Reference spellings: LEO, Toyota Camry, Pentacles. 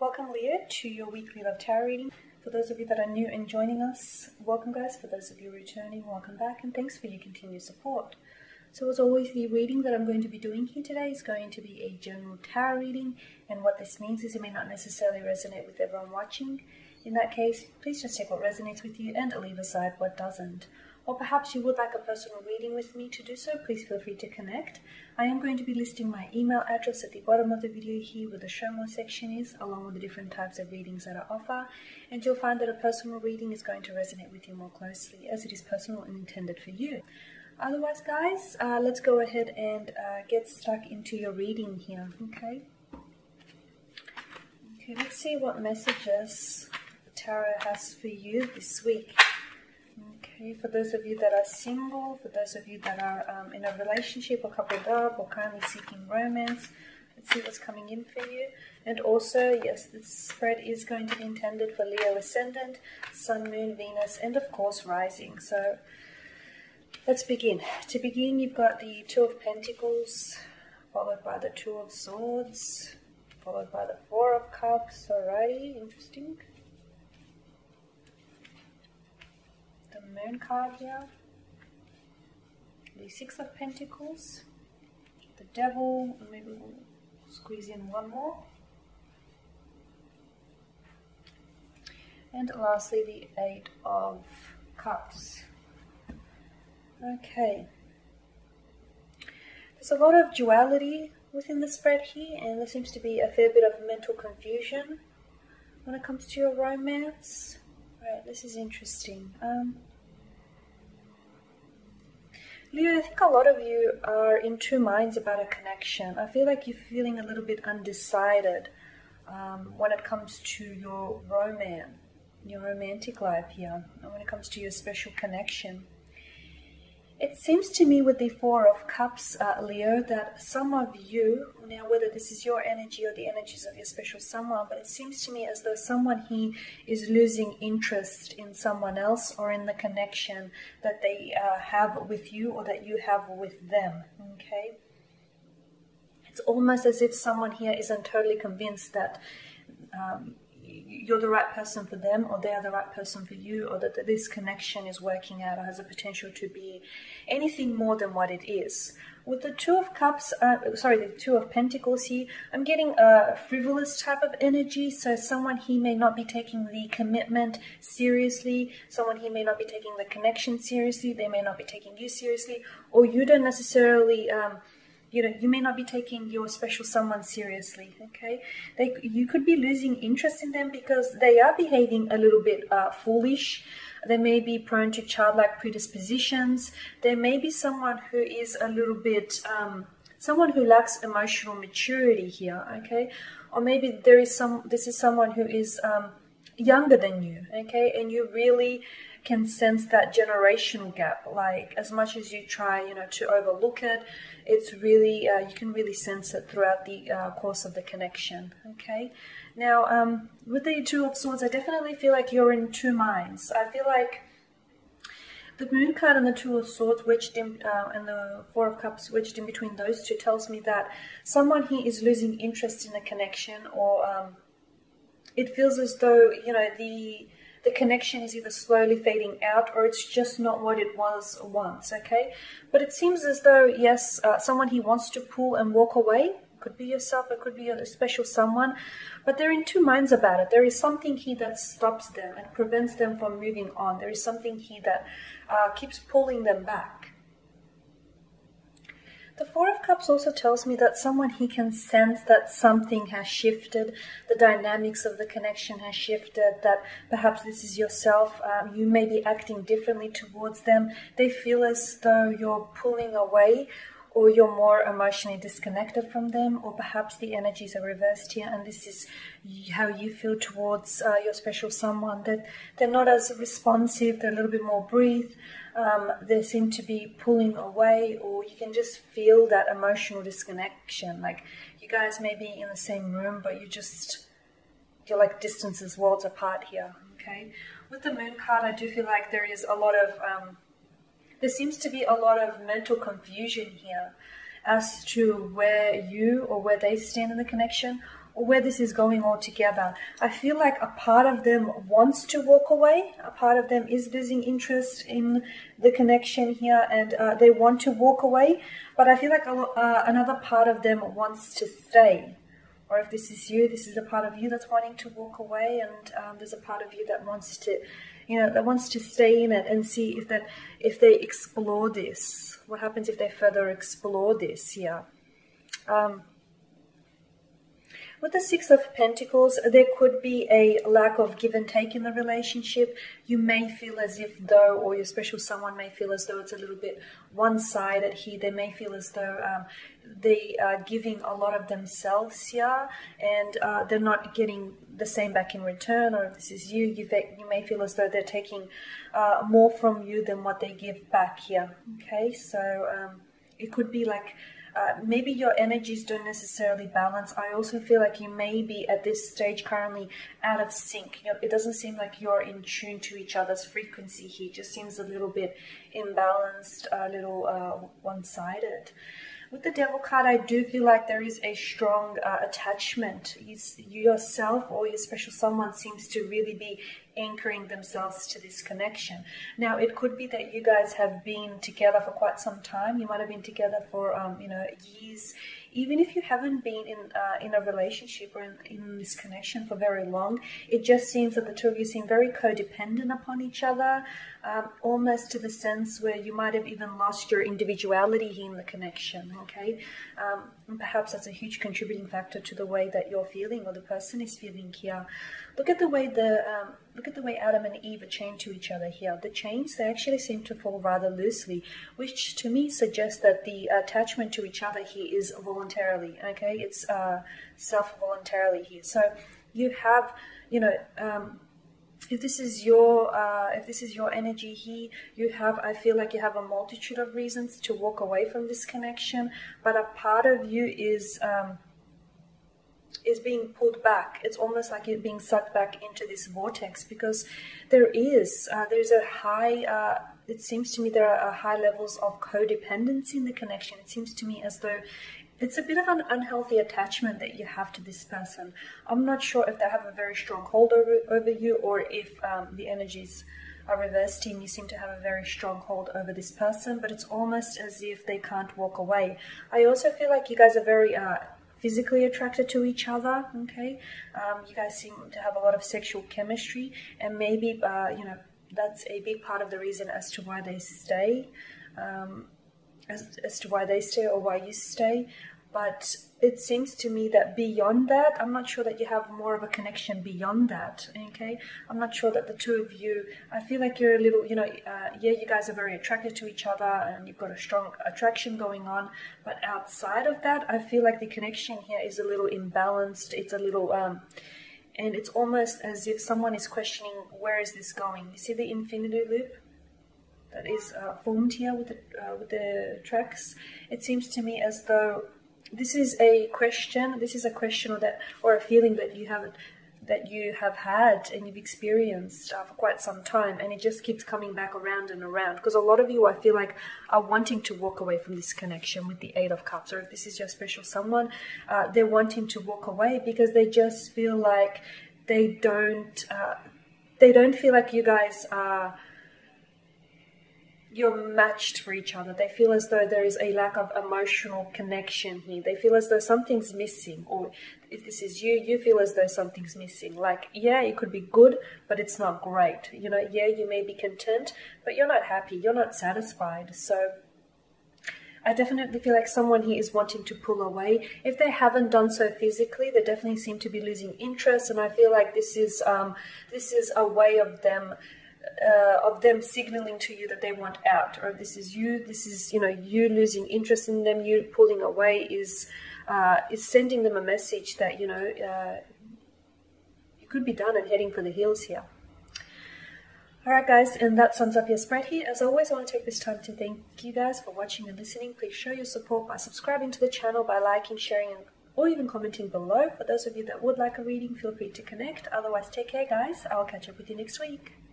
Welcome, Leo, to your weekly love tarot reading. For those of you that are new and joining us, welcome guys. For those of you returning, welcome back, and thanks for your continued support. So as always, the reading that I'm going to be doing here today is going to be a general tarot reading, and what this means is it may not necessarily resonate with everyone watching. In that case, please just take what resonates with you and leave aside what doesn't. Or perhaps you would like a personal reading with me. To do so, please feel free to connect. I am going to be listing my email address at the bottom of the video here where the show more section is, along with the different types of readings that I offer, and you'll find that a personal reading is going to resonate with you more closely as it is personal and intended for you. Otherwise guys, let's go ahead and get stuck into your reading here, okay? Okay, let's see what messages the tarot has for you this week. Okay, for those of you that are single, for those of you that are in a relationship or coupled up or currently seeking romance, let's see what's coming in for you. And also, yes, this spread is going to be intended for Leo Ascendant, Sun, Moon, Venus, and of course Rising. So let's begin. To begin, you've got the Two of Pentacles, followed by the Two of Swords, followed by the Four of Cups. Alrighty, interesting. Moon card here, the Six of Pentacles, the Devil, maybe we'll squeeze in one more, and lastly the Eight of Cups. Okay, there's a lot of duality within the spread here, and there seems to be a fair bit of mental confusion when it comes to your romance. Right, this is interesting. Leo, I think a lot of you are in two minds about a connection. I feel like you're feeling a little bit undecided when it comes to your romance, your romantic life here, and when it comes to your special connection. It seems to me with the Four of Cups, Leo, that some of you, now whether this is your energy or the energies of your special someone, but it seems to me as though someone here is losing interest in someone else or in the connection that they have with you or that you have with them, okay? It's almost as if someone here isn't totally convinced that you're the right person for them, or they are the right person for you, or that this connection is working out or has the potential to be anything more than what it is. With the Two of Cups, the Two of Pentacles here, I'm getting a frivolous type of energy. So someone here may not be taking the commitment seriously. Someone here may not be taking the connection seriously. They may not be taking you seriously, or you don't necessarily... you may not be taking your special someone seriously, okay? You could be losing interest in them because they are behaving a little bit foolish. They may be prone to childlike predispositions. They may be someone who is a little bit, someone who lacks emotional maturity here, okay? Or maybe this is someone who is younger than you, okay? And you really can sense that generational gap. Like, as much as you try, to overlook it, it's really, you can really sense it throughout the course of the connection, okay? Now, with the Two of Swords, I definitely feel like you're in two minds. I feel like the Moon card and the Two of Swords wedged in, and the Four of Cups wedged in between those two, tells me that someone here is losing interest in the connection, or it feels as though, the connection is either slowly fading out or it's just not what it was once, okay? But it seems as though, yes, someone he wants to pull and walk away. It could be yourself, it could be a special someone, but they're in two minds about it. There is something here that stops them and prevents them from moving on. There is something here that keeps pulling them back. The Four of Cups also tells me that someone he can sense that something has shifted, the dynamics of the connection has shifted, that perhaps this is yourself, you may be acting differently towards them. They feel as though you're pulling away, or you're more emotionally disconnected from them, or perhaps the energies are reversed here and this is how you feel towards your special someone, that they're not as responsive, they're a little bit more breathed, they seem to be pulling away, or you can just feel that emotional disconnection. Like, you guys may be in the same room, but you're like distances, worlds apart here, okay? With the Moon card, I do feel like there is a lot of... there seems to be a lot of mental confusion here as to where you or where they stand in the connection, where this is going all together. I feel like a part of them wants to walk away, a part of them is losing interest in the connection here, and they want to walk away, but I feel like another part of them wants to stay. Or if this is you, this is a part of you that's wanting to walk away, and there's a part of you that wants to, that wants to stay in it and see if that, if they explore this, what happens if they further explore this here. With the Six of Pentacles, there could be a lack of give and take in the relationship. You may feel as if though, or your special someone may feel as though it's a little bit one-sided here. They may feel as though they are giving a lot of themselves here, and they're not getting the same back in return. Or if this is you, you may feel as though they're taking more from you than what they give back here. Okay, so it could be like... maybe your energies don't necessarily balance. I also feel like you may be at this stage currently out of sync. It doesn't seem like you're in tune to each other's frequency here. It just seems a little bit imbalanced, a little one-sided. With the Devil card, I do feel like there is a strong attachment. You yourself or your special someone seems to really be anchoring themselves to this connection. Now, it could be that you guys have been together for quite some time. You might have been together for, years. Even if you haven't been in a relationship or in this connection for very long, it just seems that the two of you seem very codependent upon each other, almost to the sense where you might have even lost your individuality here in the connection, okay? And perhaps that's a huge contributing factor to the way that you're feeling or the person is feeling here. Look at the way Adam and Eve are chained to each other here. The chains, they actually seem to fall rather loosely, which to me suggests that the attachment to each other here is voluntarily, okay? It's self-voluntarily here. So you have, if this is your energy here, you have, I feel like you have a multitude of reasons to walk away from this connection, but a part of you is being pulled back. It's almost like you're being sucked back into this vortex, because there's a high, it seems to me there are high levels of codependency in the connection. It seems to me as though it's a bit of an unhealthy attachment that you have to this person. I'm not sure if they have a very strong hold over you, or if the energies are reversed and you seem to have a very strong hold over this person, but it's almost as if they can't walk away. I also feel like you guys are very... physically attracted to each other, okay? You guys seem to have a lot of sexual chemistry, and maybe, that's a big part of the reason as to why they stay, as to why they stay or why you stay. But it seems to me that beyond that, I'm not sure that you have more of a connection beyond that, okay? I'm not sure that the two of you, I feel like you're a little, you guys are very attracted to each other and you've got a strong attraction going on, but outside of that, I feel like the connection here is a little imbalanced. It's a little, and it's almost as if someone is questioning, where is this going? You see the infinity loop that is formed here with the tracks? It seems to me as though this is a question. This is a question, or a feeling that you have had and you've experienced for quite some time, and it just keeps coming back around and around. Because a lot of you, I feel like, are wanting to walk away from this connection with the Eight of Cups, or if this is your special someone, they're wanting to walk away because they just feel like they don't feel like you guys are. You're matched for each other. They feel as though there is a lack of emotional connection here. They feel as though something's missing, or if this is you, you feel as though something's missing. Like, yeah, it could be good, but it's not great. Yeah, you may be content, but you're not happy. You're not satisfied. So I definitely feel like someone here is wanting to pull away. If they haven't done so physically, they definitely seem to be losing interest. And I feel like this is a way of them signaling to you that they want out. Or if this is you, you losing interest in them, you pulling away is sending them a message that you could be done and heading for the hills here. Alright guys, and that sums up your spread here. As always, I want to take this time to thank you guys for watching and listening. Please show your support by subscribing to the channel, by liking, sharing, or even commenting below. For those of you that would like a reading, feel free to connect. Otherwise, take care guys. I'll catch up with you next week.